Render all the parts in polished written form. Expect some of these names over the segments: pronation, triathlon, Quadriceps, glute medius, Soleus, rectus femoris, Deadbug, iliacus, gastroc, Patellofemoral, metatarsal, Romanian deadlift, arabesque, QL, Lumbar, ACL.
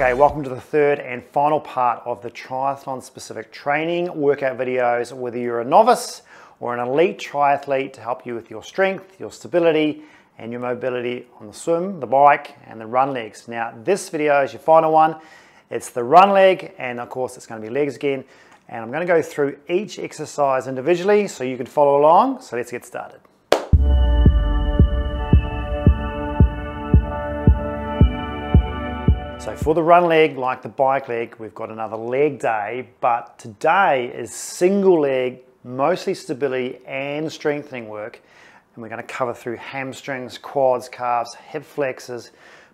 Okay, welcome to the third and final part of the triathlon specific training workout videos, whether you're a novice or an elite triathlete, to help you with your strength, your stability, and your mobility on the swim, the bike, and the run legs. Now, this video is your final one. It's the run leg, and of course, it's gonna be legs again. And I'm gonna go through each exercise individually so you can follow along. So let's get started. So for the run leg, like the bike leg, we've got another leg day, but today is single leg, mostly stability and strengthening work. And we're gonna cover through hamstrings, quads, calves, hip flexors,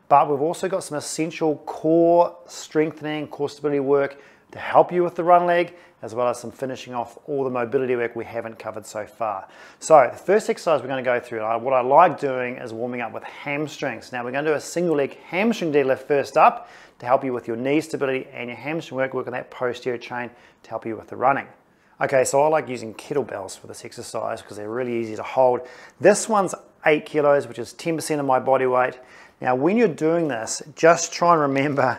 but we've also got some essential core strengthening, core stability work to help you with the run leg, as well as some finishing off all the mobility work we haven't covered so far. So the first exercise we're gonna go through, what I like doing is warming up with hamstrings. Now we're gonna do a single leg hamstring deadlift first up to help you with your knee stability and your hamstring work, work on that posterior chain to help you with the running. Okay, so I like using kettlebells for this exercise because they're really easy to hold. This one's 8 kilos, which is 10% of my body weight. Now when you're doing this, just try and remember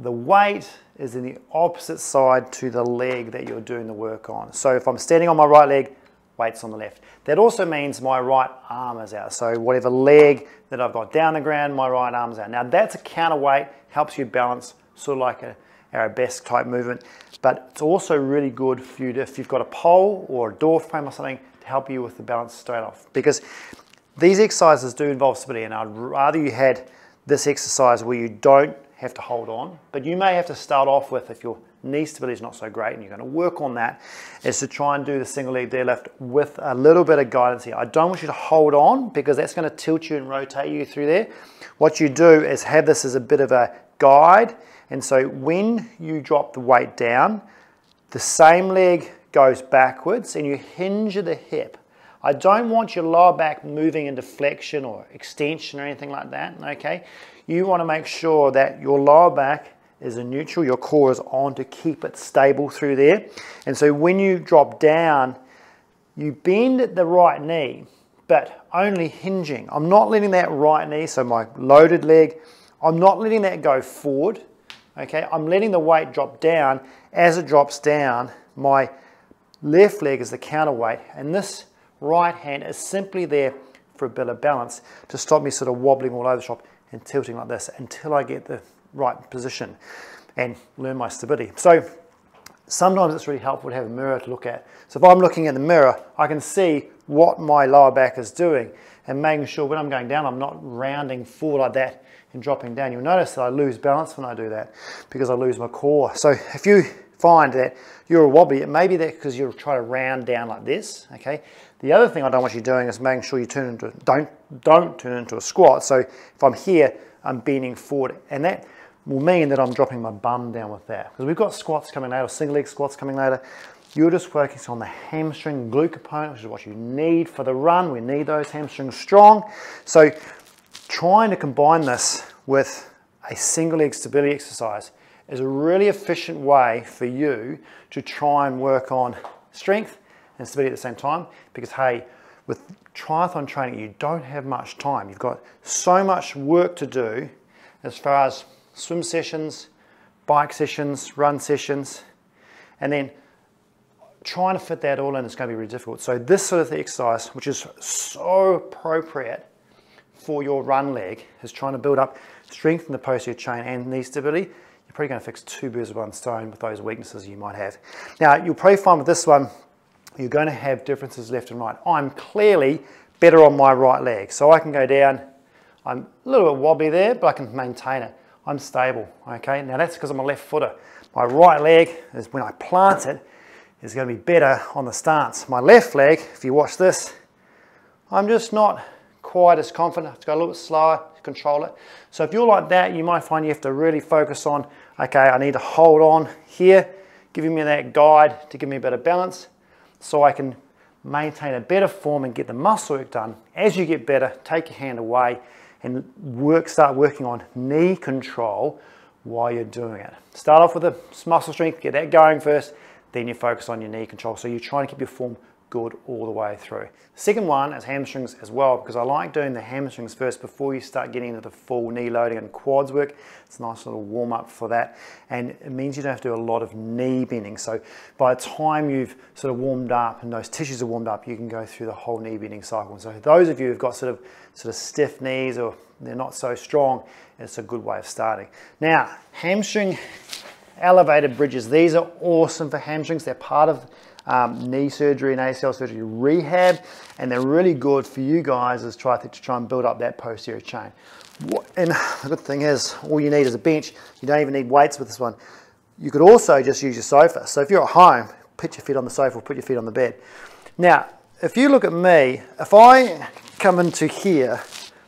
the weight is in the opposite side to the leg that you're doing the work on. So if I'm standing on my right leg, weight's on the left. That also means my right arm is out. So whatever leg that I've got down the ground, my right arm's out. Now that's a counterweight, helps you balance, sort of like an arabesque type movement, but it's also really good for you to, if you've got a pole or a door frame or something, to help you with the balance straight off. Because these exercises do involve stability, and I'd rather you had this exercise where you don't have to hold on, but you may have to start off with, if your knee stability is not so great and you're gonna work on that, is to try and do the single leg deadlift with a little bit of guidance here. I don't want you to hold on because that's gonna tilt you and rotate you through there. What you do is have this as a bit of a guide, and so when you drop the weight down, the same leg goes backwards and you hinge the hip. I don't want your lower back moving into flexion or extension or anything like that, okay? You want to make sure that your lower back is in neutral, your core is on to keep it stable through there. And so when you drop down, you bend at the right knee, but only hinging. I'm not letting that right knee, so my loaded leg, I'm not letting that go forward, okay? I'm letting the weight drop down. As it drops down, my left leg is the counterweight, and this right hand is simply there for a bit of balance to stop me sort of wobbling all over the shop and tilting like this until I get the right position and learn my stability. So sometimes it's really helpful to have a mirror to look at. So if I'm looking in the mirror, I can see what my lower back is doing and making sure when I'm going down, I'm not rounding forward like that and dropping down. You'll notice that I lose balance when I do that because I lose my core. So if you find that you're a wobbly, it may be that because you're trying to round down like this, okay? The other thing I don't want you doing is making sure you turn into, don't turn into a squat. So if I'm here, I'm bending forward, and that will mean that I'm dropping my bum down with that. Because we've got squats coming later, single leg squats coming later. You're just focusing on the hamstring glute component, which is what you need for the run. We need those hamstrings strong. So trying to combine this with a single leg stability exercise is a really efficient way for you to try and work on strength and stability at the same time, because hey, with triathlon training, you don't have much time. You've got so much work to do as far as swim sessions, bike sessions, run sessions, and then trying to fit that all in is gonna be really difficult. So this sort of exercise, which is so appropriate for your run leg, is trying to build up strength in the posterior chain and knee stability. You're probably gonna fix two birds with one stone with those weaknesses you might have. Now, you'll probably find with this one, you're gonna have differences left and right. I'm clearly better on my right leg, so I can go down. I'm a little bit wobbly there, but I can maintain it. I'm stable, okay? Now that's because I'm a left footer. My right leg, is when I plant it, is gonna be better on the stance. My left leg, if you watch this, I'm just not quite as confident. I have to go a little bit slower to control it. So if you're like that, you might find you have to really focus on, okay, I need to hold on here, giving me that guide to give me a bit of balance so I can maintain a better form and get the muscle work done. As you get better, take your hand away and start working on knee control while you're doing it. Start off with the muscle strength, get that going first, then you focus on your knee control. So you're trying to keep your form good all the way through. The second one is hamstrings as well, because I like doing the hamstrings first before you start getting into the full knee loading and quads work. It's a nice little warm up for that, and it means you don't have to do a lot of knee bending. So by the time you've sort of warmed up and those tissues are warmed up, you can go through the whole knee bending cycle. And so those of you who've got sort of stiff knees or they're not so strong, it's a good way of starting. Now, hamstring elevated bridges. These are awesome for hamstrings. They're part of knee surgery and ACL surgery rehab, and they're really good for you guys as to try and build up that posterior chain. And the good thing is, all you need is a bench. You don't even need weights with this one. You could also just use your sofa. So if you're at home, put your feet on the sofa or put your feet on the bed. Now, if you look at me, if I come into here,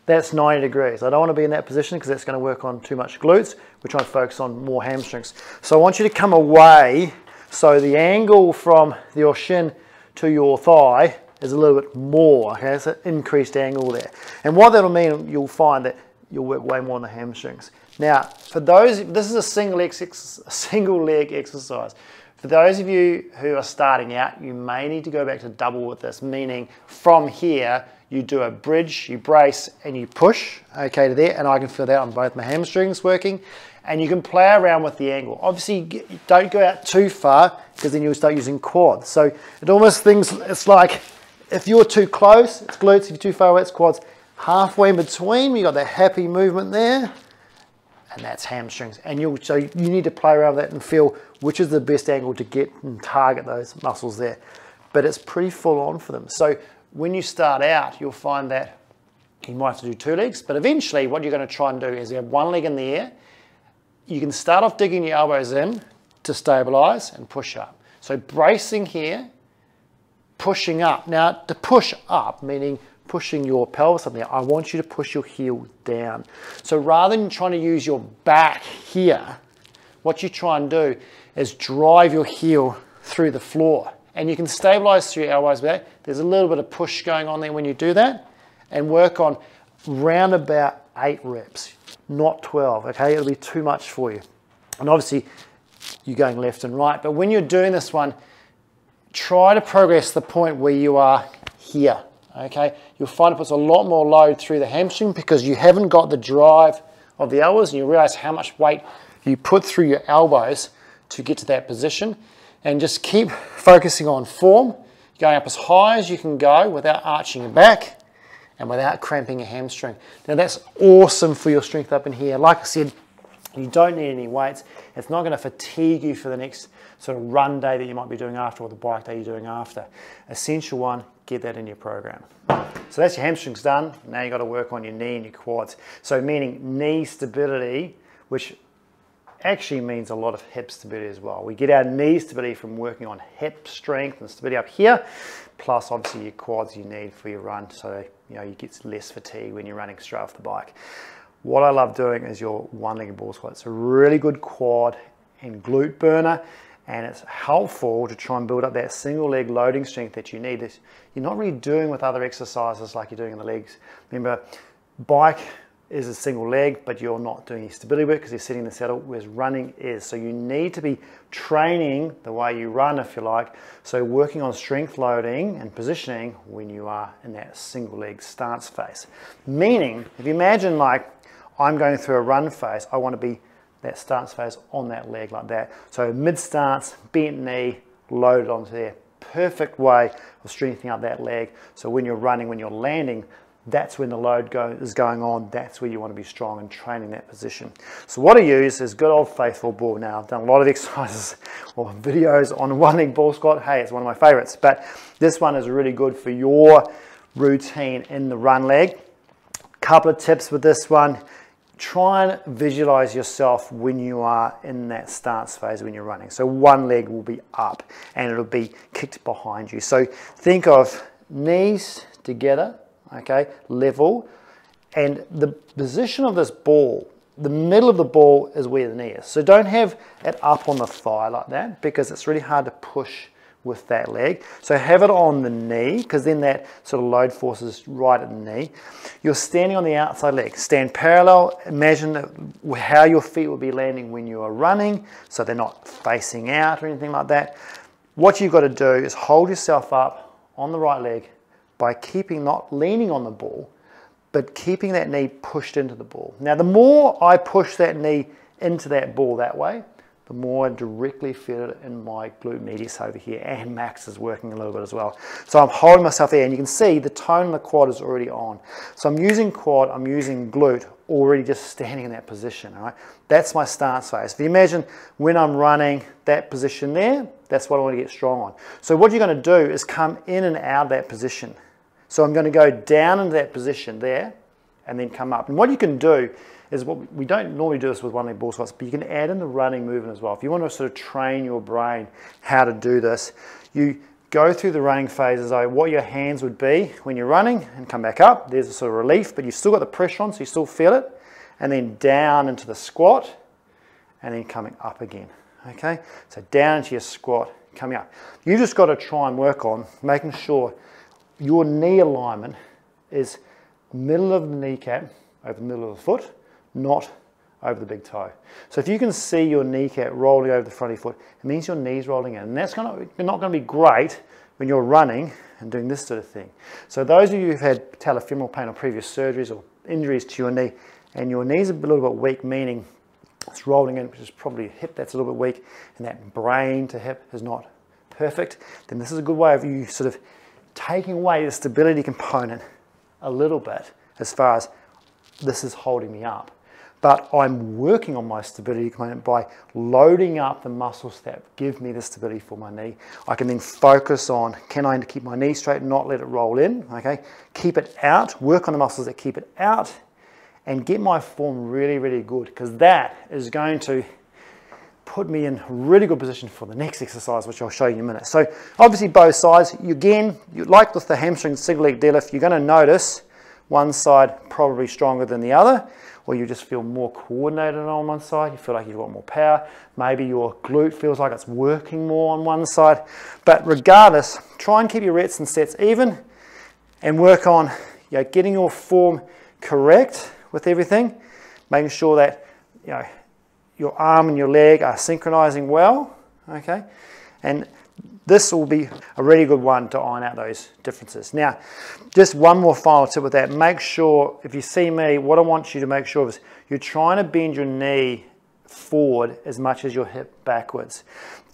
that's 90 degrees. I don't want to be in that position because that's going to work on too much glutes. We're trying to focus on more hamstrings. So I want you to come away. So the angle from your shin to your thigh is a little bit more, okay? It's an increased angle there. And what that'll mean, you'll find that you'll work way more on the hamstrings. Now, for those, this is a single leg exercise. For those of you who are starting out, you may need to go back to double with this, meaning from here, you do a bridge, you brace, and you push, okay, to there, and I can feel that on both my hamstrings working. And you can play around with the angle. Obviously, don't go out too far because then you'll start using quads. So it almost thinks, it's like if you're too close, it's glutes. If you're too far away, it's quads. Halfway in between, you got that happy movement there, and that's hamstrings. And so you need to play around with that and feel which is the best angle to get and target those muscles there. But it's pretty full on for them. So when you start out, you'll find that you might have to do two legs, but eventually what you're gonna try and do is you have one leg in the air. You can start off digging your elbows in to stabilize and push up. So bracing here, pushing up. Now to push up, meaning pushing your pelvis up there, I want you to push your heel down. So rather than trying to use your back here, what you try and do is drive your heel through the floor. And you can stabilize through your elbows back. There's a little bit of push going on there when you do that, and work on round about 8 reps, not 12, okay? It'll be too much for you. And obviously you're going left and right, but when you're doing this one, try to progress the point where you are here, okay? You'll find it puts a lot more load through the hamstring because you haven't got the drive of the elbows, and you realize how much weight you put through your elbows to get to that position. And just keep focusing on form, going up as high as you can go without arching your back and without cramping your hamstring. Now that's awesome for your strength up in here. Like I said, you don't need any weights. It's not going to fatigue you for the next sort of run day that you might be doing after, or the bike day you're doing after. Essential one, get that in your program. So that's your hamstrings done. Now you've got to work on your knee and your quads. So meaning knee stability, which actually means a lot of hip stability as well. We get our knee stability from working on hip strength and stability up here, plus obviously your quads you need for your run, so you know you get less fatigue when you're running straight off the bike. What I love doing is your one-legged ball squat. It's a really good quad and glute burner, and it's helpful to try and build up that single leg loading strength that you need. That you're not really doing with other exercises like you're doing in the legs. Remember, bike is a single leg, but you're not doing your stability work because you're sitting in the saddle, whereas running is. So you need to be training the way you run, if you like. So working on strength loading and positioning when you are in that single leg stance phase. Meaning, if you imagine like I'm going through a run phase, I want to be that stance phase on that leg like that. So mid stance, bent knee, loaded onto there. Perfect way of strengthening up that leg. So when you're running, when you're landing, that's when the load is going on. That's where you want to be strong and training that position. So what I use is good old faithful ball. Now, I've done a lot of exercises or videos on one leg ball squat. Hey, it's one of my favorites, but this one is really good for your routine in the run leg. Couple of tips with this one. Try and visualize yourself when you are in that stance phase when you're running. So one leg will be up and it'll be kicked behind you. So think of knees together, okay, level, and the position of this ball, the middle of the ball is where the knee is. So don't have it up on the thigh like that because it's really hard to push with that leg. So have it on the knee because then that sort of load force is right at the knee. You're standing on the outside leg. Stand parallel. Imagine how your feet will be landing when you are running so they're not facing out or anything like that. What you've got to do is hold yourself up on the right leg by keeping, not leaning on the ball, but keeping that knee pushed into the ball. Now, the more I push that knee into that ball that way, the more I directly feel it in my glute medius over here, and Max is working a little bit as well. So I'm holding myself there, and you can see the tone of the quad is already on. So I'm using quad, I'm using glute, already just standing in that position, all right? That's my stance phase. If you imagine when I'm running that position there, that's what I want to get strong on. So what you're going to do is come in and out of that position. So I'm going to go down into that position there, and then come up. And what you can do is, what we don't normally do this with one leg ball squats, but you can add in the running movement as well. If you want to sort of train your brain how to do this, you go through the running phase as though what your hands would be when you're running, and come back up. There's a sort of relief, but you've still got the pressure on, so you still feel it. And then down into the squat, and then coming up again, okay? So down into your squat, coming up. You just got to try and work on making sure your knee alignment is middle of the kneecap over the middle of the foot, not over the big toe. So if you can see your kneecap rolling over the front of your foot, it means your knee's rolling in. And that's not going to be great when you're running and doing this sort of thing. So those of you who've had patellofemoral pain or previous surgeries or injuries to your knee, and your knee's a little bit weak, meaning it's rolling in, which is probably hip that's a little bit weak, and that brain to hip is not perfect, then this is a good way of you sort of taking away the stability component a little bit, as far as this is holding me up. But I'm working on my stability component by loading up the muscles that give me the stability for my knee. I can then focus on, can I keep my knee straight and not let it roll in, okay? Keep it out, work on the muscles that keep it out, and get my form really, really good, because that is going to put me in a really good position for the next exercise, which I'll show you in a minute. So obviously both sides, you like with the hamstring single leg deadlift, you're gonna notice one side probably stronger than the other, or you just feel more coordinated on one side, you feel like you've got more power, maybe your glute feels like it's working more on one side. But regardless, try and keep your reps and sets even, and work on, you know, getting your form correct with everything, making sure that, you know, your arm and your leg are synchronizing well, okay? And this will be a really good one to iron out those differences. Now, just one more final tip with that. Make sure, if you see me, what I want you to make sure is you're trying to bend your knee forward as much as your hip backwards.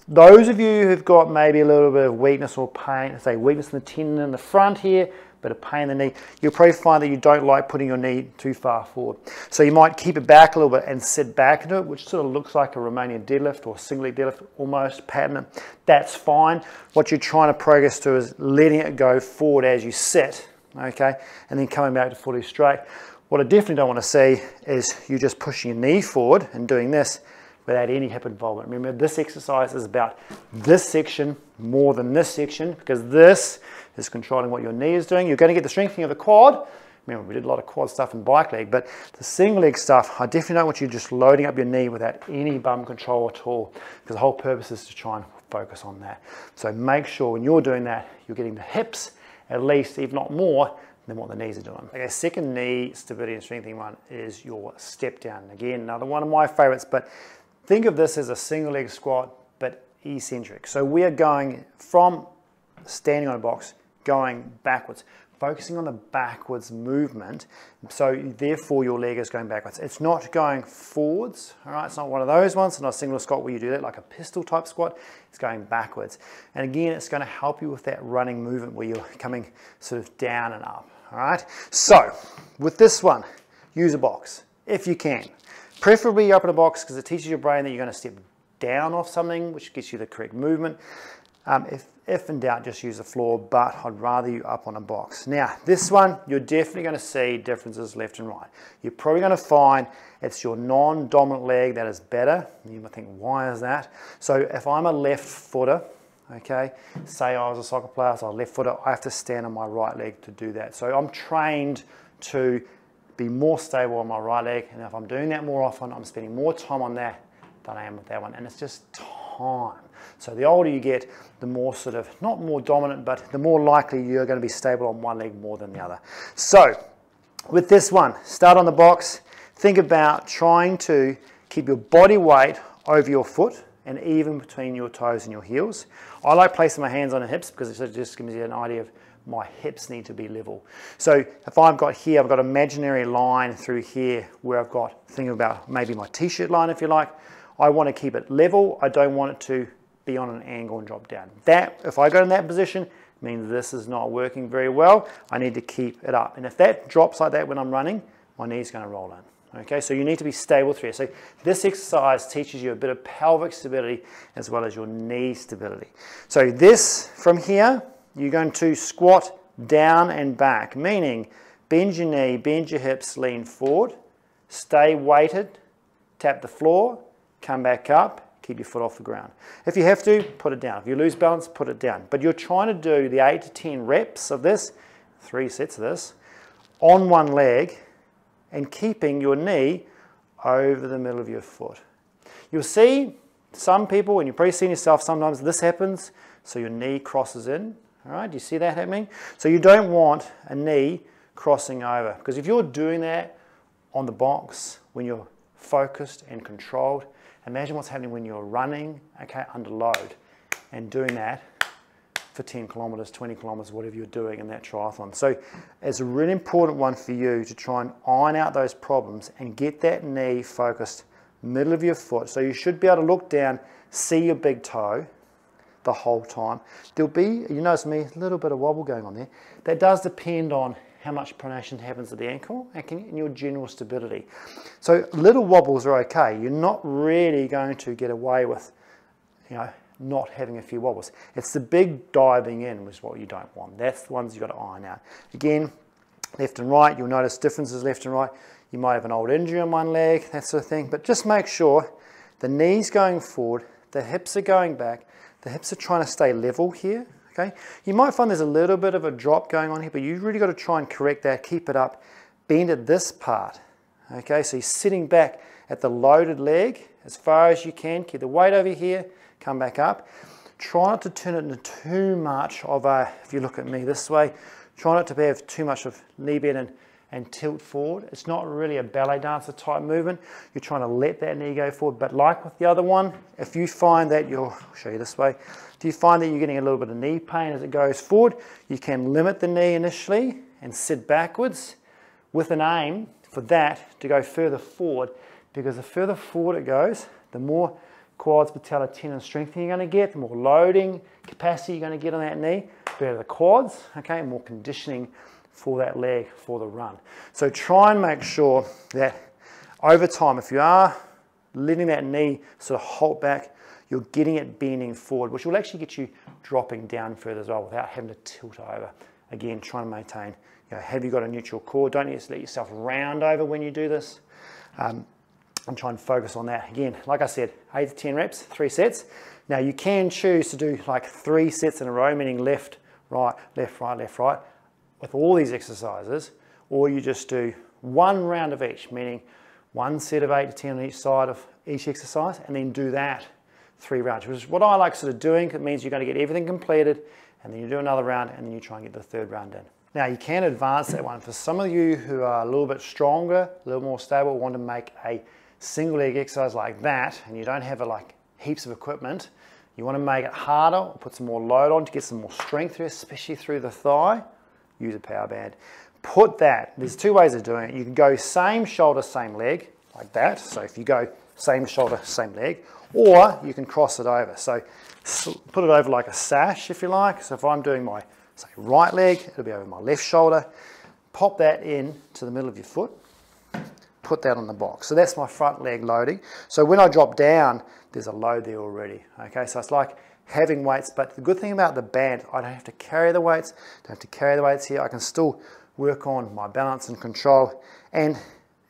Those of you who've got maybe a little bit of weakness or pain, say weakness in the tendon in the front here, bit of pain in the knee, you'll probably find that you don't like putting your knee too far forward. So you might keep it back a little bit and sit back into it, which sort of looks like a Romanian deadlift or single leg deadlift almost pattern. That's fine. What you're trying to progress to is letting it go forward as you sit, okay, and then coming back to fully straight. What I definitely don't want to see is you just pushing your knee forward and doing this without any hip involvement. Remember, this exercise is about this section more than this section, because this is controlling what your knee is doing. You're going to get the strengthening of the quad. Remember, we did a lot of quad stuff in bike leg, but the single leg stuff, I definitely don't want you just loading up your knee without any bum control at all, because the whole purpose is to try and focus on that. So make sure when you're doing that, you're getting the hips at least, if not more, than what the knees are doing. Okay, second knee stability and strengthening one is your step down. Again, another one of my favorites, but think of this as a single leg squat, but eccentric. So we are going from standing on a box, going backwards, focusing on the backwards movement. So therefore your leg is going backwards. It's not going forwards, all right? It's not one of those ones. It's not a single squat where you do that, like a pistol type squat. It's going backwards. And again, it's gonna help you with that running movement where you're coming sort of down and up, all right? So with this one, use a box if you can. Preferably you're up in a box, because it teaches your brain that you're going to step down off something, which gets you the correct movement. If in doubt, just use the floor, but I'd rather you up on a box. Now, this one, you're definitely going to see differences left and right. You're probably going to find it's your non-dominant leg that is better. You might think, why is that? So if I'm a left footer, okay, say I was a soccer player, so I'm a left footer, I have to stand on my right leg to do that. So I'm trained to be more stable on my right leg, and if I'm doing that more often, I'm spending more time on that than I am with that one, and it's just time. So the older you get, the more sort of, not more dominant, but the more likely you're going to be stable on one leg more than the other. So with this one, start on the box, think about trying to keep your body weight over your foot, and even between your toes and your heels. I like placing my hands on the hips because it just gives you an idea of my hips need to be level. So if I've got here, I've got an imaginary line through here where I've got, thinking about maybe my t-shirt line if you like, I want to keep it level. I don't want it to be on an angle and drop down. That, if I go in that position, means this is not working very well. I need to keep it up. And if that drops like that when I'm running, my knee's going to roll in. Okay, so you need to be stable through it. So this exercise teaches you a bit of pelvic stability as well as your knee stability. So this, from here, you're going to squat down and back, meaning bend your knee, bend your hips, lean forward, stay weighted, tap the floor, come back up, keep your foot off the ground. If you have to, put it down. If you lose balance, put it down. But you're trying to do the 8 to 10 reps of this, 3 sets of this, on one leg, and keeping your knee over the middle of your foot. You'll see some people, and you've probably seen yourself sometimes, this happens, so your knee crosses in, all right? Do you see that happening? So you don't want a knee crossing over, because if you're doing that on the box, when you're focused and controlled, imagine what's happening when you're running, okay, under load, and doing that for 10 kilometers, 20 kilometers, whatever you're doing in that triathlon. So it's a really important one for you to try and iron out those problems and get that knee focused middle of your foot. So you should be able to look down, see your big toe the whole time. There'll be, you notice me, a little bit of wobble going on there. That does depend on how much pronation happens at the ankle and your general stability. So little wobbles are okay. You're not really going to get away with, you know, not having a few wobbles. It's the big diving in which is what you don't want. That's the ones you've got to iron out. Again, left and right, you'll notice differences left and right. You might have an old injury on one leg, that sort of thing, but just make sure the knee's going forward, the hips are going back, the hips are trying to stay level here, okay? You might find there's a little bit of a drop going on here, but you've really got to try and correct that, keep it up, bend at this part, okay? So you're sitting back at the loaded leg as far as you can, keep the weight over here, come back up. Try not to turn it into too much of a, if you look at me this way, try not to have too much of knee bend and tilt forward. It's not really a ballet dancer type movement. You're trying to let that knee go forward, but like with the other one, if you find that you're, I'll show you this way, if you find that you're getting a little bit of knee pain as it goes forward, you can limit the knee initially and sit backwards with an aim for that to go further forward, because the further forward it goes, the more quads, patella, tendon strengthening you're going to get, the more loading capacity you're going to get on that knee, better the quads, okay, more conditioning for that leg for the run. So try and make sure that over time, if you are letting that knee sort of halt back, you're getting it bending forward, which will actually get you dropping down further as well without having to tilt over. Again, trying to maintain, you know, have you got a neutral core? Don't need to let yourself round over when you do this. I'm trying to focus on that. Again, like I said, 8 to 10 reps, 3 sets. Now you can choose to do like 3 sets in a row, meaning left, right, left, right, left, right, with all these exercises, or you just do one round of each, meaning one set of 8 to 10 on each side of each exercise, and then do that 3 rounds, which is what I like sort of doing. It means you're going to get everything completed, and then you do another round, and then you try and get the 3rd round in. Now you can advance that one. For some of you who are a little bit stronger, a little more stable, want to make a single leg exercise like that, and you don't have like heaps of equipment, you want to make it harder or put some more load on to get some more strength through, especially through the thigh, use a power band. Put that, there's 2 ways of doing it. You can go same shoulder, same leg, like that. So if you go same shoulder, same leg, or you can cross it over. So put it over like a sash, if you like. So if I'm doing my, say, right leg, it'll be over my left shoulder. Pop that in to the middle of your foot. Put that on the box. So that's my front leg loading. So when I drop down, there's a load there already. Okay, so it's like having weights, but the good thing about the band, I don't have to carry the weights, don't have to carry the weights here. I can still work on my balance and control, and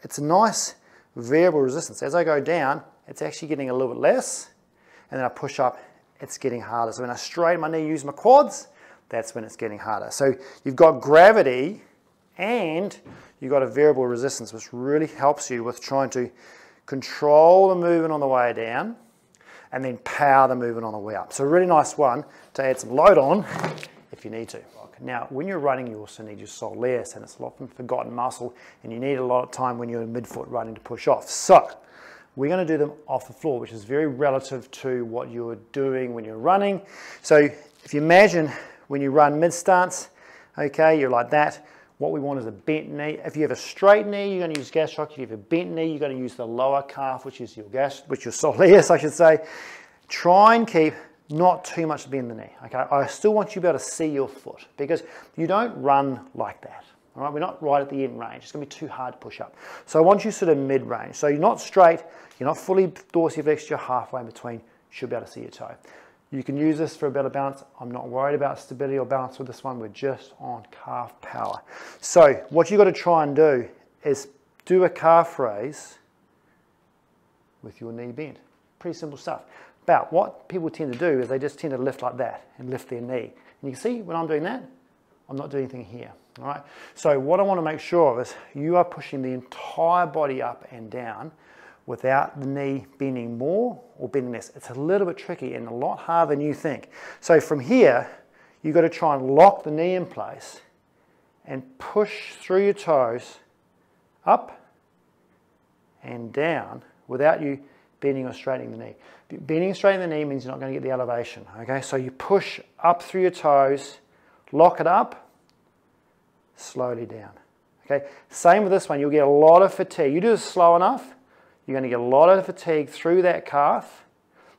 it's a nice variable resistance. As I go down, it's actually getting a little bit less, and then I push up, it's getting harder. So when I straighten my knee, use my quads, that's when it's getting harder. So you've got gravity and you've got a variable resistance, which really helps you with trying to control the movement on the way down and then power the movement on the way up. So a really nice one to add some load on if you need to. Now, when you're running, you also need your soleus, and it's often forgotten muscle, and you need a lot of time when you're in midfoot running to push off. So We're going to do them off the floor, which is very relative to what you're doing when you're running. So if you imagine when you run mid-stance, okay, you're like that. What we want is a bent knee. If you have a straight knee, you're going to use gastroc. If you have a bent knee, you're going to use the lower calf, which is your soleus, I should say. Try and keep not too much bend in the knee. Okay, I still want you to be able to see your foot because you don't run like that. All right, we're not right at the end range. It's going to be too hard to push up. So I want you sort of mid-range. So you're not straight, you're not fully dorsiflexed, you're halfway in between. You should be able to see your toe. You can use this for a better balance. I'm not worried about stability or balance with this one. We're just on calf power. So what you've got to try and do is do a calf raise with your knee bent. Pretty simple stuff. But what people tend to do is they just tend to lift like that and lift their knee. And you can see when I'm doing that, I'm not doing anything here. All right. So what I want to make sure of is you are pushing the entire body up and down without the knee bending more or bending less. It's a little bit tricky and a lot harder than you think. So from here, you've got to try and lock the knee in place and push through your toes up and down without you bending or straightening the knee. Bending and straightening the knee means you're not going to get the elevation. Okay, so you push up through your toes, lock it up, slowly down. Okay, same with this one. You'll get a lot of fatigue. You do this slow enough, you're going to get a lot of fatigue through that calf,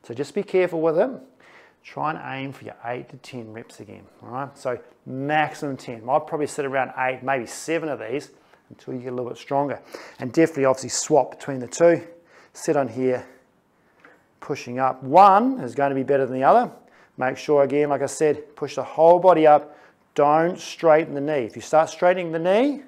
so just be careful with it. Try and aim for your 8 to 10 reps again, all right? So maximum 10. I'll probably sit around 8, maybe 7 of these until you get a little bit stronger. And definitely, obviously, swap between the two. Sit on here, pushing up. One is going to be better than the other. Make sure, again, like I said, push the whole body up. Don't straighten the knee. If you start straightening the knee,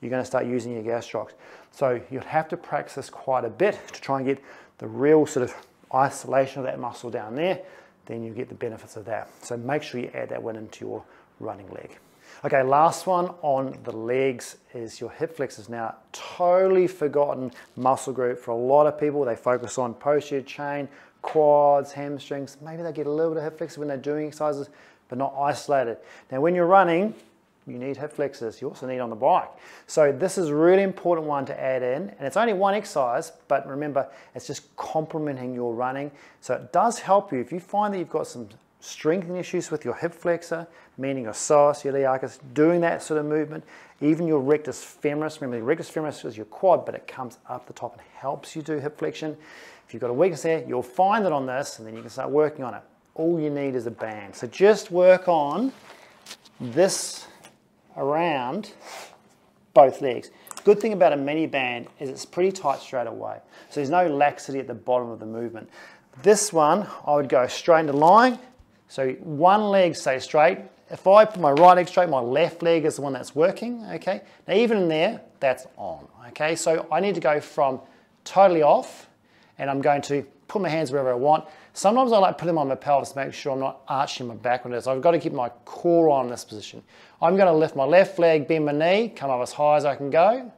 you're going to start using your gastrocs. So you'll have to practice quite a bit to try and get the real sort of isolation of that muscle down there, then you get the benefits of that. So make sure you add that one into your running leg. Okay, last one on the legs is your hip flexors. Now, totally forgotten muscle group for a lot of people. They focus on posterior chain, quads, hamstrings. Maybe they get a little bit of hip flexors when they're doing exercises, but not isolated. Now, when you're running, you need hip flexors, you also need on the bike. So this is a really important one to add in, and it's only one exercise, but remember, it's just complementing your running. So it does help you if you find that you've got some strengthening issues with your hip flexor, meaning your soleus, your iliacus, doing that sort of movement, even your rectus femoris. Remember, the rectus femoris is your quad, but it comes up the top and helps you do hip flexion. If you've got a weakness there, you'll find it on this, and then you can start working on it. All you need is a band. So just work on this around both legs. Good thing about a mini band is it's pretty tight straight away. So there's no laxity at the bottom of the movement. This one, I would go straight into lying. So one leg stays straight. If I put my right leg straight, my left leg is the one that's working, okay? Now even in there, that's on, okay? So I need to go from totally off, and I'm going to put my hands wherever I want. Sometimes I like put them on my pelvis to make sure I'm not arching my back on it. So I've got to keep my core on in this position. I'm going to lift my left leg, bend my knee, come up as high as I can go,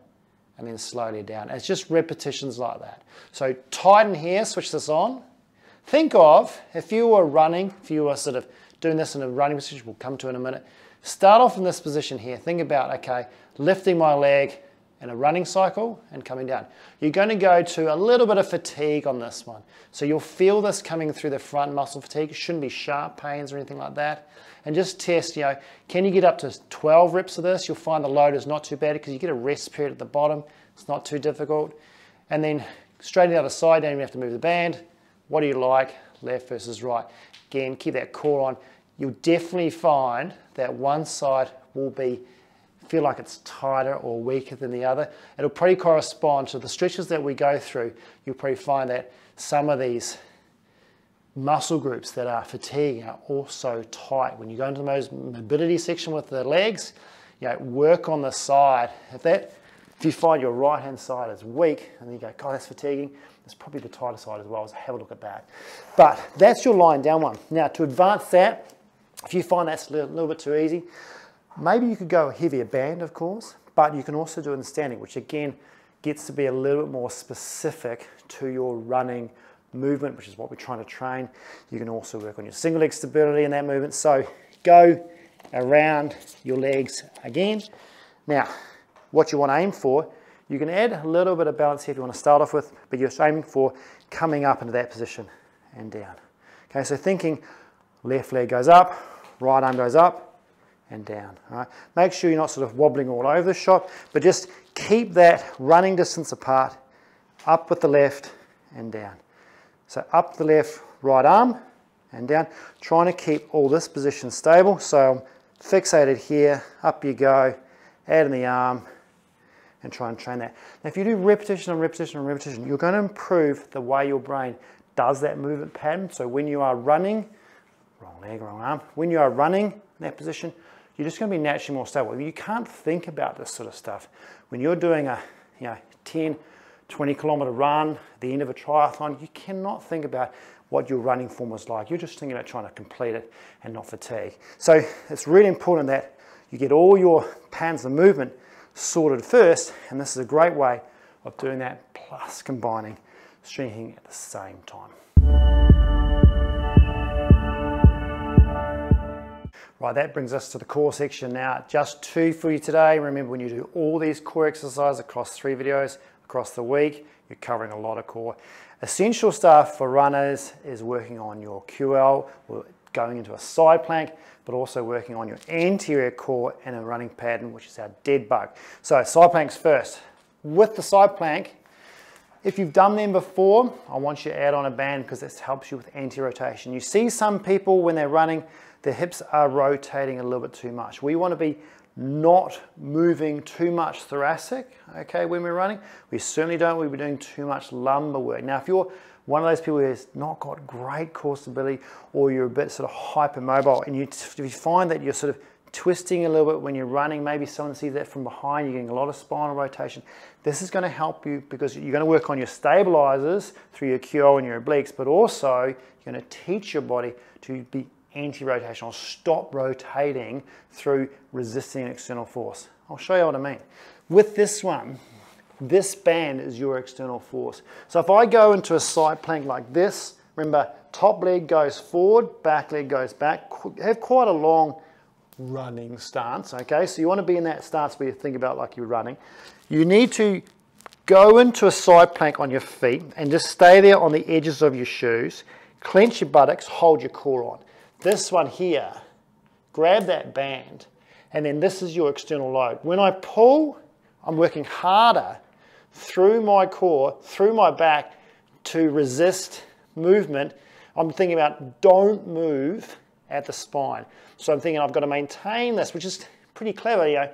and then slowly down. It's just repetitions like that. So tighten here, switch this on. Think of, if you were running, if you were sort of doing this in a running position, we'll come to in a minute. Start off in this position here. Think about, okay, lifting my leg, in a running cycle and coming down. You're going to go to a little bit of fatigue on this one. So you'll feel this coming through the front muscle fatigue. It shouldn't be sharp pains or anything like that. And just test, you know, can you get up to 12 reps of this? You'll find the load is not too bad because you get a rest period at the bottom. It's not too difficult. And then straight to the other side, don't even have to move the band. What do you like? Left versus right. Again, keep that core on. You'll definitely find that one side will be feel like it's tighter or weaker than the other. It'll probably correspond to the stretches that we go through. You'll probably find that some of these muscle groups that are fatiguing are also tight. When you go into the most mobility section with the legs, you know, work on the side. If you find your right hand side is weak and you go, God, that's fatiguing, it's probably the tighter side as well, so have a look at that. But that's your lying down one. Now to advance that, if you find that's a little bit too easy, maybe you could go a heavier band, of course, but you can also do it in standing, which again gets to be a little bit more specific to your running movement, which is what we're trying to train. You can also work on your single leg stability in that movement. So go around your legs again. Now, what you want to aim for, You can add a little bit of balance here if you want to start off with, but you're aiming for coming up into that position and down. Okay, so thinking left leg goes up, right arm goes up and down. All right? Make sure you're not sort of wobbling all over the shop, but just keep that running distance apart, up with the left and down. So up the left right arm and down, trying to keep all this position stable. So I'm fixated here, up you go, add in the arm, and try and train that. Now if you do repetition and repetition and repetition, you're going to improve the way your brain does that movement pattern. So when you are running, wrong leg, wrong arm, when you are running in that position, you're just going to be naturally more stable. You can't think about this sort of stuff. When you're doing a 10, 20-kilometer run, the end of a triathlon, you cannot think about what your running form was like. You're just thinking about trying to complete it and not fatigue. So it's really important that you get all your patterns of movement sorted first, and this is a great way of doing that, plus combining strengthening at the same time. Right, that brings us to the core section now. Just 2 for you today. Remember, when you do all these core exercises across 3 videos across the week, you're covering a lot of core. Essential stuff for runners is working on your QL, or going into a side plank, but also working on your anterior core and a running pattern, which is our dead bug. So side planks first. With the side plank, if you've done them before, I want you to add on a band because this helps you with anti-rotation. You see some people when they're running, their hips are rotating a little bit too much. We want to be not moving too much thoracic, okay, when we're running. We certainly don't want to be doing too much lumbar work. Now, if you're one of those people who's not got great core stability, or you're a bit sort of hypermobile, and you find that you're sort of twisting a little bit when you're running, maybe someone sees that from behind, you're getting a lot of spinal rotation. This is going to help you because you're going to work on your stabilizers through your QL and your obliques, but also you're going to teach your body to be anti-rotational, stop rotating through resisting external force. I'll show you what I mean. With this one, this band is your external force. So if I go into a side plank like this, remember, top leg goes forward, back leg goes back. Have quite a long running stance, okay? So you want to be in that stance where you think about like you're running. You need to go into a side plank on your feet and just stay there on the edges of your shoes, clench your buttocks, hold your core on. This one here, grab that band, and then this is your external load. When I pull, I'm working harder through my core, through my back, to resist movement. I'm thinking about don't move at the spine. So I'm thinking I've got to maintain this, which is pretty clever. You know,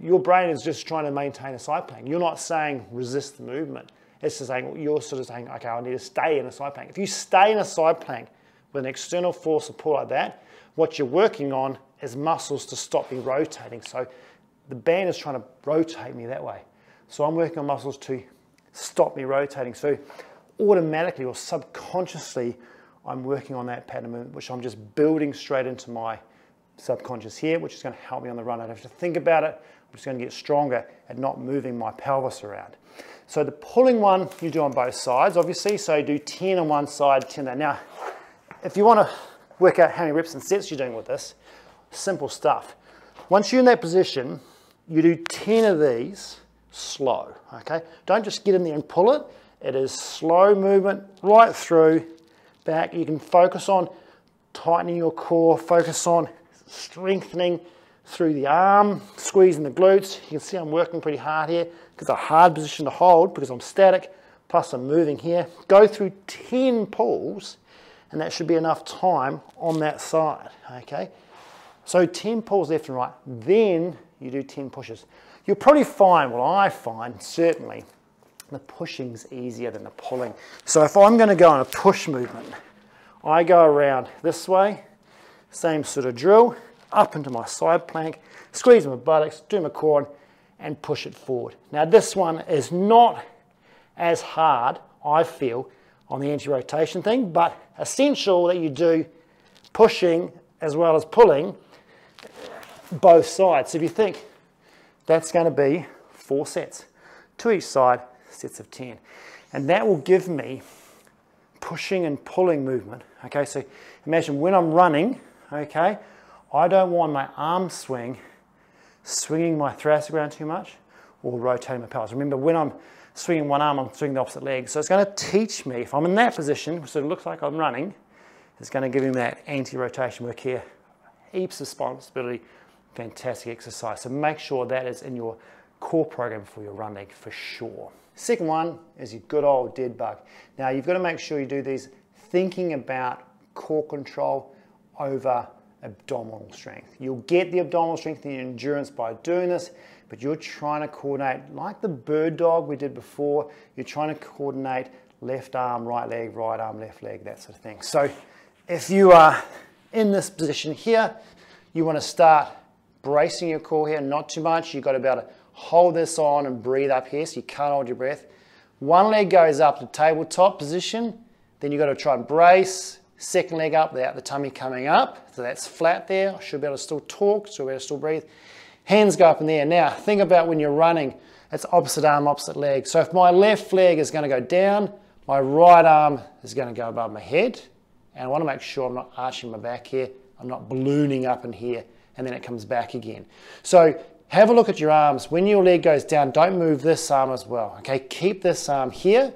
your brain is just trying to maintain a side plank. You're not saying resist the movement. It's just saying, you're sort of saying, okay, I need to stay in a side plank. If you stay in a side plank with an external force support like that, what you're working on is muscles to stop me rotating. So the band is trying to rotate me that way. So I'm working on muscles to stop me rotating. So automatically or subconsciously, I'm working on that pattern, which I'm just building straight into my subconscious here, which is going to help me on the run. I don't have to think about it. I'm just going to get stronger at not moving my pelvis around. So the pulling one, you do on both sides, obviously. So do 10 on one side, 10 there. Now, if you want to work out how many reps and sets you're doing with this, simple stuff. Once you're in that position, you do 10 of these slow, okay? Don't just get in there and pull it. It is slow movement right through, back. You can focus on tightening your core, focus on strengthening through the arm, squeezing the glutes. You can see I'm working pretty hard here because it's a hard position to hold because I'm static, plus I'm moving here. Go through 10 pulls, and that should be enough time on that side, okay? So 10 pulls left and right, then you do 10 pushes. You'll probably find, well I find certainly, the pushing's easier than the pulling. So if I'm gonna go on a push movement, I go around this way, same sort of drill, up into my side plank, squeeze my buttocks, do my core, and push it forward. Now this one is not as hard, I feel, on the anti-rotation thing, but essential that you do pushing as well as pulling both sides. So if you think that's going to be 4 sets, 2 each side, sets of 10, and that will give me pushing and pulling movement. Okay, so imagine when I'm running, okay, I don't want my arm swinging my thoracic around too much, or rotating my pelvis. Remember, when I'm swinging one arm, I'm swinging the opposite leg. So it's going to teach me, if I'm in that position, so it looks like I'm running, it's going to give him that anti-rotation work here. Heaps of spinal stability, fantastic exercise. So make sure that is in your core program for your run leg for sure. Second one is your good old dead bug. Now you've got to make sure you do these thinking about core control over abdominal strength. You'll get the abdominal strength and the endurance by doing this, but you're trying to coordinate, like the bird dog we did before, you're trying to coordinate left arm, right leg, right arm, left leg, that sort of thing. So if you are in this position here, you want to start bracing your core here, not too much. You've got to be able to hold this on and breathe up here, so you can't hold your breath. One leg goes up to tabletop position, then you've got to try and brace. Second leg up, without the tummy coming up, so that's flat there. Should be able to still talk, should be able to still breathe. Hands go up in there. Now, think about when you're running, it's opposite arm, opposite leg. So if my left leg is going to go down, my right arm is going to go above my head. And I want to make sure I'm not arching my back here. I'm not ballooning up in here, and then it comes back again. So have a look at your arms. When your leg goes down, don't move this arm as well. Okay, keep this arm here,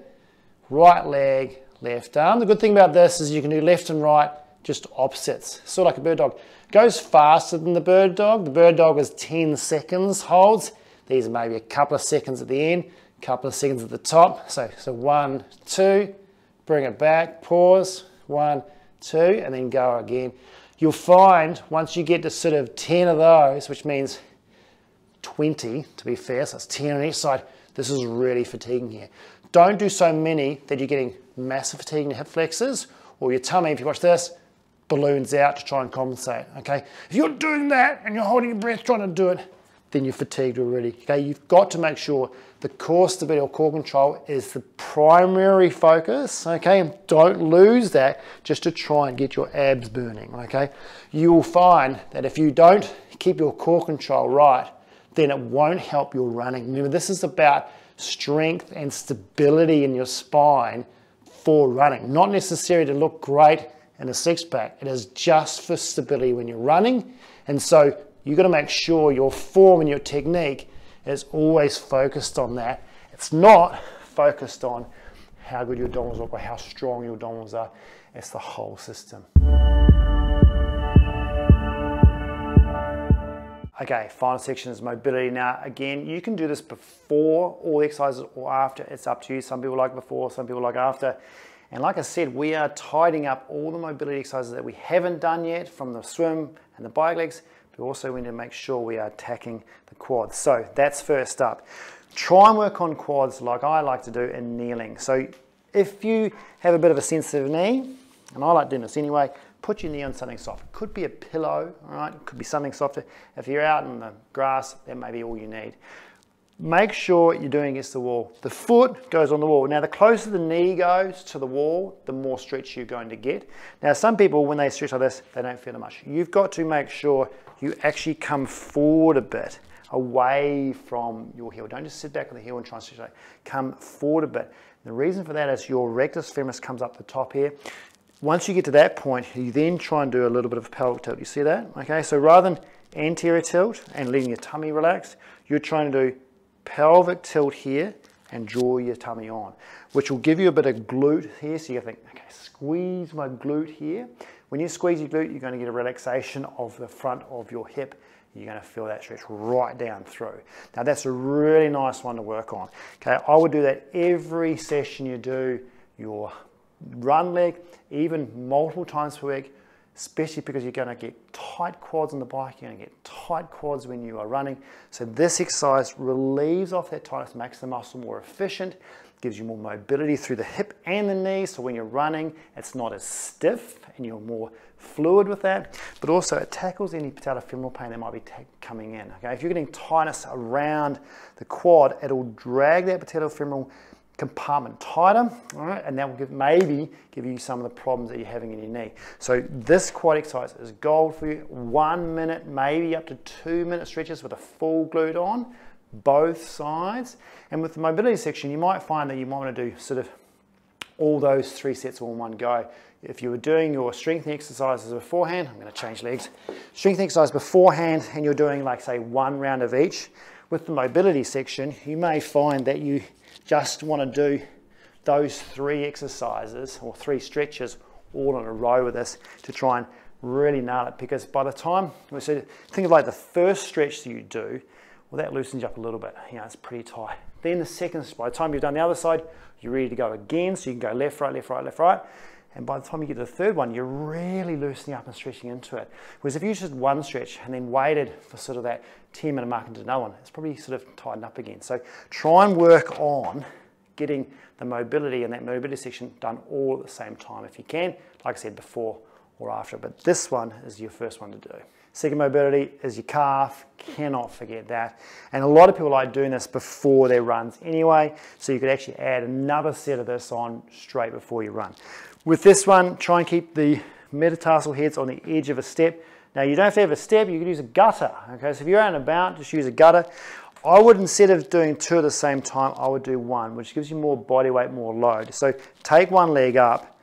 right leg, left arm. The good thing about this is you can do left and right, just opposites. Sort of like a bird dog. Goes faster than the bird dog. The bird dog is 10 seconds holds. These are maybe a couple of seconds at the end, a couple of seconds at the top. So 1, 2, bring it back, pause, 1, 2, and then go again. You'll find once you get to sort of 10 of those, which means 20 to be fair, so it's 10 on each side, this is really fatiguing here. Don't do so many that you're getting massive fatigue in your hip flexors, or your tummy, if you watch this, balloons out to try and compensate, okay? If you're doing that and you're holding your breath trying to do it, then you're fatigued already, okay? You've got to make sure the core stability or core control is the primary focus, okay? And don't lose that just to try and get your abs burning, okay? You will find that if you don't keep your core control right, then it won't help your running. Remember, this is about strength and stability in your spine for running. Not necessary to look great in a six-pack. It is just for stability when you're running. And so you've got to make sure your form and your technique is always focused on that. It's not focused on how good your abdominals look or how strong your abdominals are. It's the whole system. Okay, final section is mobility. Now, again, you can do this before all the exercises or after. It's up to you. Some people like before, some people like after. And like I said, we are tidying up all the mobility exercises that we haven't done yet from the swim and the bike legs. But also we need to make sure we are attacking the quads. So that's first up. Try and work on quads like I like to do in kneeling. So if you have a bit of a sensitive knee, and I like doing this anyway, put your knee on something soft. It could be a pillow, all right? It could be something softer. If you're out in the grass, that may be all you need. Make sure you're doing against the wall. The foot goes on the wall. Now, the closer the knee goes to the wall, the more stretch you're going to get. Now, some people, when they stretch like this, they don't feel it much. You've got to make sure you actually come forward a bit, away from your heel. Don't just sit back on the heel and try and stretch it. Come forward a bit. The reason for that is your rectus femoris comes up the top here. Once you get to that point, you then try and do a little bit of pelvic tilt. You see that? Okay, so rather than anterior tilt and letting your tummy relax, you're trying to do pelvic tilt here and draw your tummy on, which will give you a bit of glute here. So you think, okay, squeeze my glute here. When you squeeze your glute, you're going to get a relaxation of the front of your hip. You're going to feel that stretch right down through. Now, that's a really nice one to work on. Okay, I would do that every session you do your run leg, even multiple times per week, especially because you're going to get tight quads on the bike, you're going to get tight quads when you are running. So this exercise relieves off that tightness, makes the muscle more efficient, gives you more mobility through the hip and the knee, so when you're running, it's not as stiff and you're more fluid with that, but also it tackles any patellofemoral pain that might be coming in. Okay, if you're getting tightness around the quad, it'll drag that patellofemoral compartment tighter, all right, and that will maybe give you some of the problems that you're having in your knee. So this quad exercise is gold for you. 1 minute, maybe up to 2 minute stretches with a full glute on both sides. And with the mobility section, you might find that you might want to do sort of all those 3 sets all in one go. If you were doing your strengthening exercises beforehand, I'm going to change legs, strengthening exercise beforehand, and you're doing like say 1 round of each, with the mobility section, you may find that you just want to do those three exercises or three stretches all in a row with this to try and really nail it, because by the time, so think of like the first stretch that you do, well, that loosens you up a little bit, you know, it's pretty tight. Then the second, by the time you've done the other side, you're ready to go again, so you can go left, right, left, right, left, right. And by the time you get to the third one, you're really loosening up and stretching into it. Whereas if you just did one stretch and then waited for sort of that 10-minute mark and did another one, it's probably sort of tightened up again. So try and work on getting the mobility and that mobility section done all at the same time if you can, like I said, before or after. But this one is your first one to do. Second mobility is your calf, cannot forget that. And a lot of people like doing this before their runs anyway, so you could actually add another set of this on straight before you run. With this one, try and keep the metatarsal heads on the edge of a step. Now you don't have to have a step, you could use a gutter, okay? So if you're out and about, just use a gutter. I would, instead of doing two at the same time, I would do one, which gives you more body weight, more load. So take one leg up,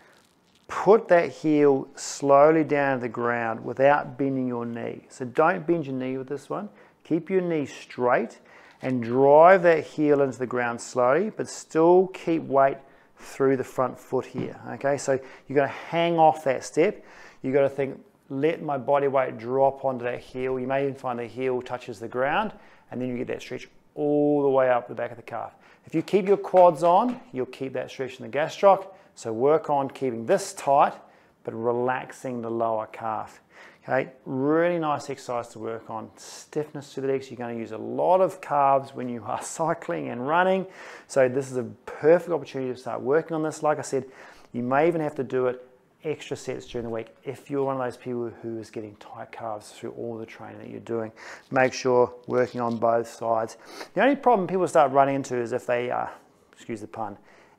put that heel slowly down to the ground without bending your knee. So don't bend your knee with this one. Keep your knee straight and drive that heel into the ground slowly, but still keep weight through the front foot here, okay? So you're gonna hang off that step. You've got to think, let my body weight drop onto that heel. You may even find the heel touches the ground, and then you get that stretch all the way up the back of the calf. If you keep your quads on, you'll keep that stretch in the gastroc. So work on keeping this tight, but relaxing the lower calf, okay? Really nice exercise to work on. Stiffness through the legs, you're gonna use a lot of calves when you are cycling and running. So this is a perfect opportunity to start working on this. Like I said, you may even have to do it extra sets during the week if you're one of those people who is getting tight calves through all the training that you're doing. Make sure working on both sides. The only problem people start running into is if they, excuse the pun,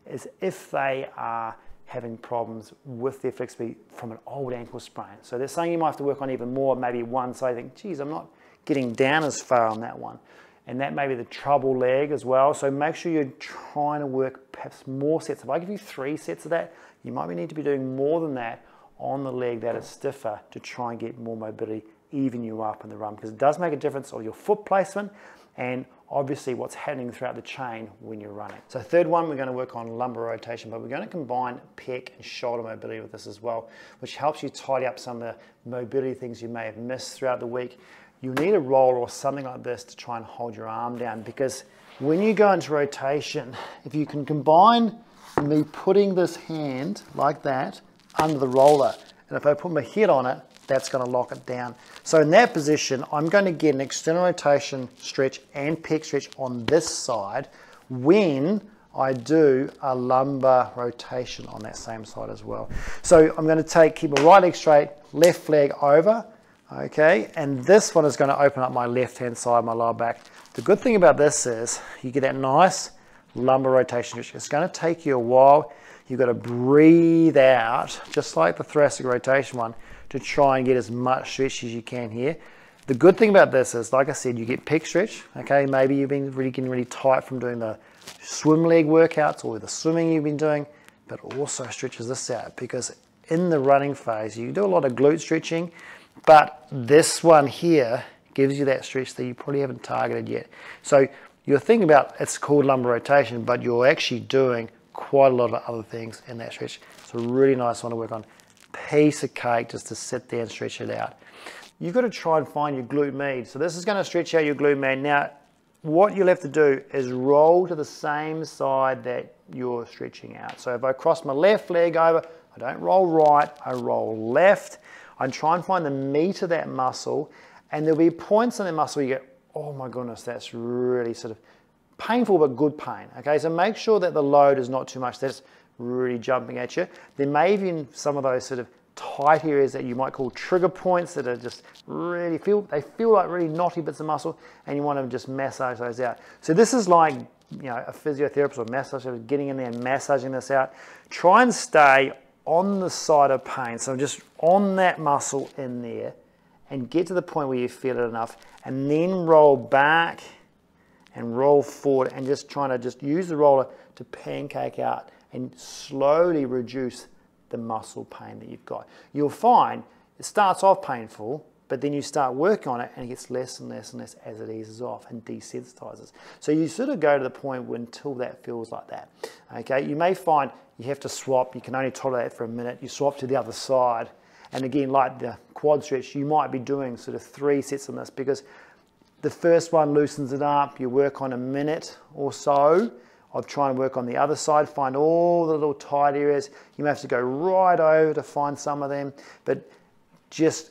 is if they are having problems with their flexibility from an old ankle sprain. So they're saying you might have to work on even more, maybe one, so you think, geez, I'm not getting down as far on that one. And that may be the trouble leg as well. So make sure you're trying to work perhaps more sets. If I give you 3 sets of that, you might need to be doing more than that on the leg that is stiffer to try and get more mobility, even you up in the run, because it does make a difference of your foot placement and obviously what's happening throughout the chain when you're running. So third one, we're going to work on lumbar rotation, but we're going to combine pec and shoulder mobility with this as well, which helps you tidy up some of the mobility things you may have missed throughout the week. You'll need a roll or something like this to try and hold your arm down, because when you go into rotation, if you can combine me putting this hand like that under the roller, and if I put my head on it, that's going to lock it down. So in that position, I'm going to get an external rotation stretch and pec stretch on this side when I do a lumbar rotation on that same side as well. So I'm going to keep my right leg straight, left leg over, okay? And this one is going to open up my left-hand side, my lower back. The good thing about this is you get that nice lumbar rotation stretch. It's going to take you a while. You've got to breathe out, just like the thoracic rotation one, to try and get as much stretch as you can here. The good thing about this is, like I said, you get pec stretch, okay? Maybe you've been really getting really tight from doing the swim leg workouts or the swimming you've been doing, but also stretches this out, because in the running phase, you do a lot of glute stretching, but this one here gives you that stretch that you probably haven't targeted yet. So you're thinking about, it's called lumbar rotation, but you're actually doing quite a lot of other things in that stretch. It's a really nice one to work on. Piece of cake just to sit there and stretch it out. You've got to try and find your glute med. So this is going to stretch out your glute med. Now, what you'll have to do is roll to the same side that you're stretching out. So if I cross my left leg over, I don't roll right, I roll left. I try and find the meat of that muscle, and there'll be points in that muscle you go, oh my goodness, that's really sort of painful, but good pain. Okay, so make sure that the load is not too much. That's really jumping at you. There may even some of those sort of tight areas that you might call trigger points that are just really feel like really knotty bits of muscle, and you want to just massage those out. So this is like, you know, a physiotherapist or massage getting in there and massaging this out. Try and stay on the side of pain, so just on that muscle in there, and get to the point where you feel it enough, and then roll back and roll forward, and just trying to just use the roller to pancake out and slowly reduce the muscle pain that you've got. You'll find it starts off painful, But then you start work on it and it gets less and less and less as it eases off and desensitizes. So you sort of go to the point where until that feels like that. Okay, you may find you have to swap, you can only tolerate it for a minute, you swap to the other side. And again, like the quad stretch, you might be doing sort of 3 sets on this because the first one loosens it up, you work on a minute or so of trying to work on the other side, find all the little tight areas. You may have to go right over to find some of them, but just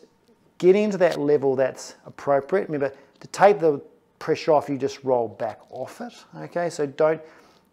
getting to that level that's appropriate. Remember, to take the pressure off, you just roll back off it, okay? So don't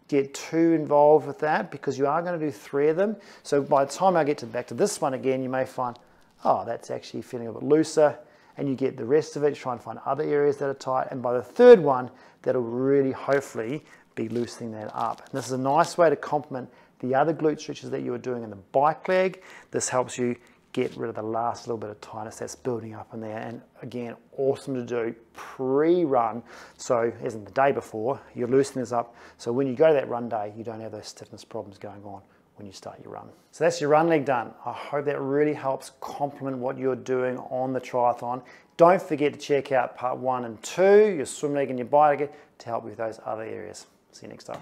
get too involved with that because you are going to do 3 of them. So by the time I get back to this one again, you may find, oh, that's actually feeling a bit looser, and you get the rest of it, try and find other areas that are tight, and by the 3rd one, that'll really hopefully be loosening that up. And this is a nice way to complement the other glute stretches that you were doing in the bike leg. This helps you get rid of the last little bit of tightness that's building up in there. And again, awesome to do pre-run. So as in the day before, you're loosening this up. So when you go to that run day, you don't have those stiffness problems going on when you start your run. So that's your run leg done. I hope that really helps complement what you're doing on the triathlon. Don't forget to check out part 1 and 2, your swim leg and your bike leg, to help with those other areas. See you next time.